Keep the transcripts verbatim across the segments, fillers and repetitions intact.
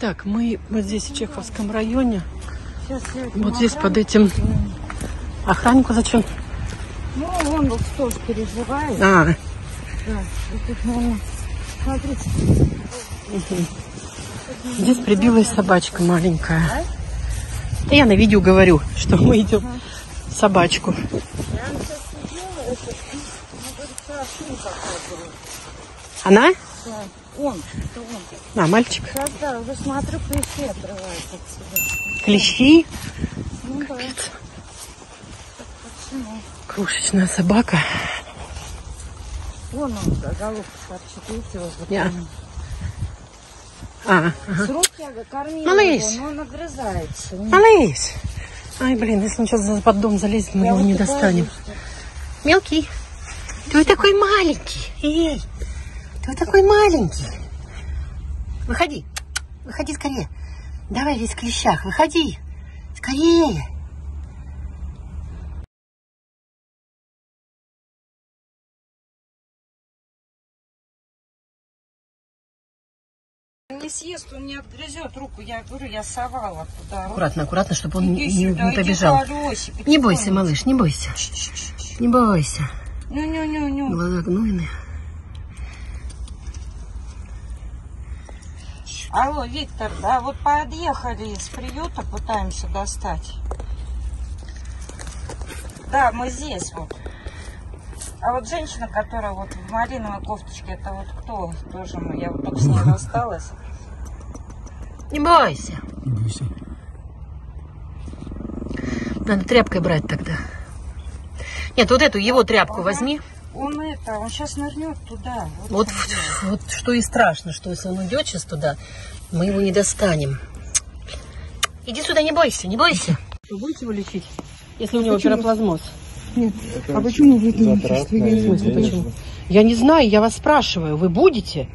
Так, мы вот здесь, в Чеховском районе. Вот здесь под этим охраннику зачем? Ну, он вот тоже переживает. А. Да. И тут, наверное, смотрите. Угу. Здесь прибилась собачка маленькая. Да я на видео говорю, что мы идем ага. собачку. Она? Да. Он, это он. А, мальчик. Сейчас, да, уже смотрю, клещи отрывают отсюда. Клещи? Ну, да. Крошечная собака. Вон он, да, головка торчит, видите, вот вот я. А, ага. С рук я кормила Малыш. его, но он огрызается. Нет. Малыш! Ай, блин, если он сейчас под дом залезет, мы я его вот не достанем. Боюсь, что... Мелкий, ты такой маленький. Эй! Ты такой маленький. Выходи. Выходи скорее. Давай весь в клещах. Выходи. Скорее. Не съест, он не отгрызет руку. Я говорю, я совала туда. Аккуратно, аккуратно, чтобы он не, сюда, не побежал. Колеси, не бойся, малыш, не бойся. Ш -ш -ш -ш. Не бойся. Ню-ню-ню-ню. Глаза гнойные. Алло, Виктор, да, вот подъехали из приюта, пытаемся достать. Да, мы здесь вот. А вот женщина, которая вот в малиновой кофточке, это вот кто? Тоже мы, я вот только с ней рассталась. Не бойся. Не бойся. Надо тряпкой брать тогда. Нет, вот эту его тряпку он, возьми. Он это, он сейчас нырнет туда. Вот, вот, вот что и страшно, что если он уйдет сейчас туда, мы его не достанем. Иди сюда, не бойся, не бойся. Вы будете его лечить, если у него почему? пироплазмоз? Нет. Это а почему вы не лечите? Я не знаю, я вас спрашиваю, вы будете?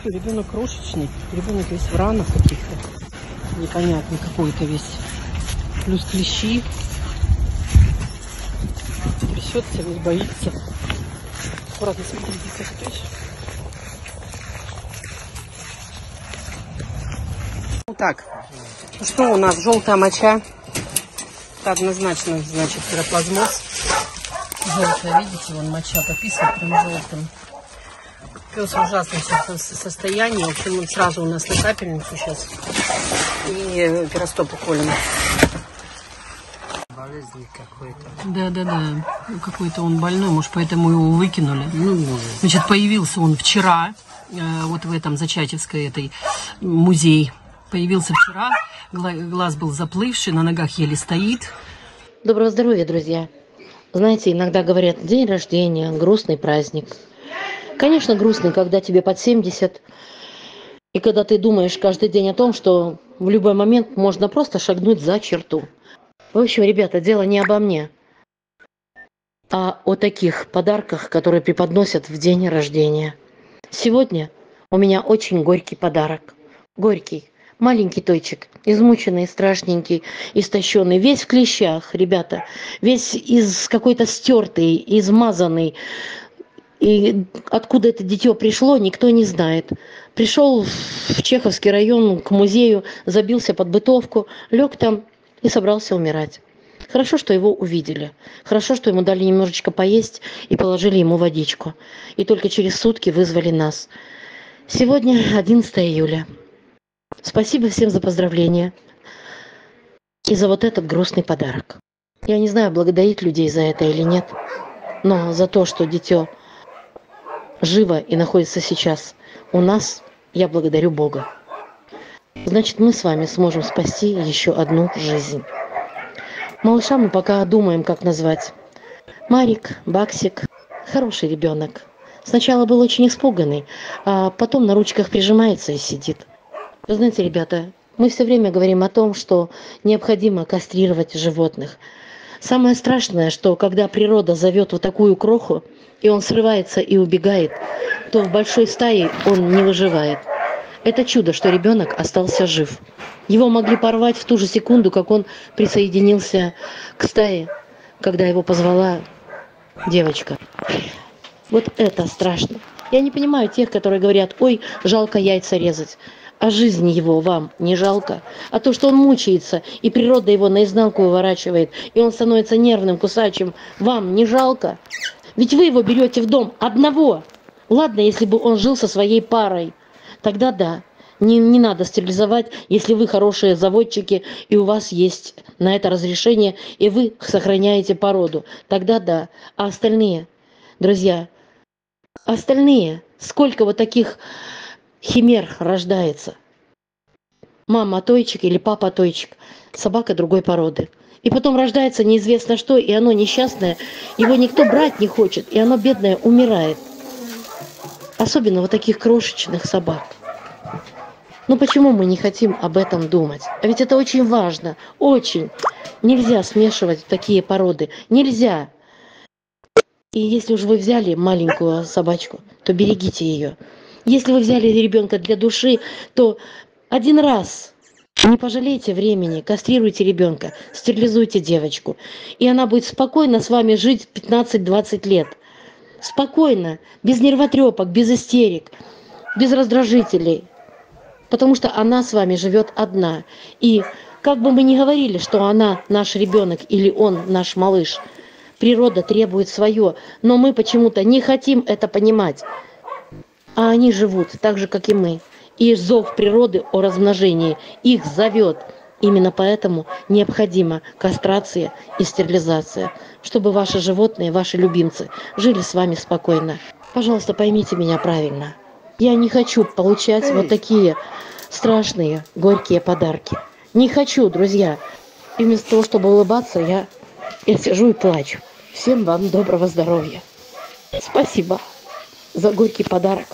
Что, ребенок крошечный, ребенок весь в ранах каких-то, непонятно какой-то весь, плюс клещи. Трясется, весь боится. Аккуратно, смотрите, трясет. Ну так, что у нас? Желтая моча. Это однозначно, значит, пироплазмоз. Желтая, видите, вон моча пописана прям желтым. Пес в ужасном состоянии. В общем, он сразу у нас на капельницу сейчас. И пиростопу колем. Да, да, да. Ну, какой-то он больной, может, поэтому его выкинули. Ну, может. Значит, появился он вчера, э, вот в этом Зачатьевской этой музей. Появился вчера, гла глаз был заплывший, на ногах еле стоит. Доброго здоровья, друзья. Знаете, иногда говорят, день рождения, грустный праздник. Конечно, грустный, когда тебе под семьдесят, и когда ты думаешь каждый день о том, что в любой момент можно просто шагнуть за черту. В общем, ребята, дело не обо мне, а о таких подарках, которые преподносят в день рождения. Сегодня у меня очень горький подарок. Горький. Маленький тойчик, измученный, страшненький, истощенный, весь в клещах, ребята. Весь из какой-то стертый, измазанный. И откуда это дитё пришло, никто не знает. Пришел в Чеховский район к музею, забился под бытовку, лег там. И собрался умирать. Хорошо, что его увидели. Хорошо, что ему дали немножечко поесть и положили ему водичку. И только через сутки вызвали нас. Сегодня одиннадцатое июля. Спасибо всем за поздравления. И за вот этот грустный подарок. Я не знаю, благодарить людей за это или нет. Но за то, что дитё живо и находится сейчас у нас, я благодарю Бога. Значит, мы с вами сможем спасти еще одну жизнь. Малыша мы пока думаем, как назвать. Марик, Баксик, хороший ребенок. Сначала был очень испуганный, а потом на ручках прижимается и сидит. Вы знаете, ребята, мы все время говорим о том, что необходимо кастрировать животных. Самое страшное, что когда природа зовет вот такую кроху, и он срывается и убегает, то в большой стае он не выживает. Это чудо, что ребенок остался жив. Его могли порвать в ту же секунду, как он присоединился к стае, когда его позвала девочка. Вот это страшно. Я не понимаю тех, которые говорят: ой, жалко яйца резать. А жизнь его вам не жалко? А то, что он мучается, и природа его наизнанку выворачивает, и он становится нервным, кусачим, вам не жалко? Ведь вы его берете в дом одного. Ладно, если бы он жил со своей парой, тогда да. Не, не надо стерилизовать, если вы хорошие заводчики, и у вас есть на это разрешение, и вы сохраняете породу. Тогда да. А остальные, друзья, остальные, сколько вот таких химер рождается? Мама тойчик или папа тойчик, собака другой породы. И потом рождается неизвестно что, и оно несчастное, его никто брать не хочет, и оно бедное умирает. Особенно вот таких крошечных собак. Ну почему мы не хотим об этом думать? А ведь это очень важно, очень. Нельзя смешивать такие породы, нельзя. И если уж вы взяли маленькую собачку, то берегите ее. Если вы взяли ребенка для души, то один раз не пожалейте времени, кастрируйте ребенка, стерилизуйте девочку. И она будет спокойно с вами жить пятнадцать-двадцать лет. Спокойно, без нервотрепок, без истерик, без раздражителей. Потому что она с вами живет одна. И как бы мы ни говорили, что она наш ребенок или он наш малыш, природа требует свое. Но мы почему-то не хотим это понимать. А они живут так же, как и мы. И зов природы о размножении их зовет. Именно поэтому необходима кастрация и стерилизация, чтобы ваши животные, ваши любимцы жили с вами спокойно. Пожалуйста, поймите меня правильно. Я не хочу получать вот такие страшные, горькие подарки. Не хочу, друзья. И вместо того, чтобы улыбаться, я, я сижу и плачу. Всем вам доброго здоровья. Спасибо за горький подарок.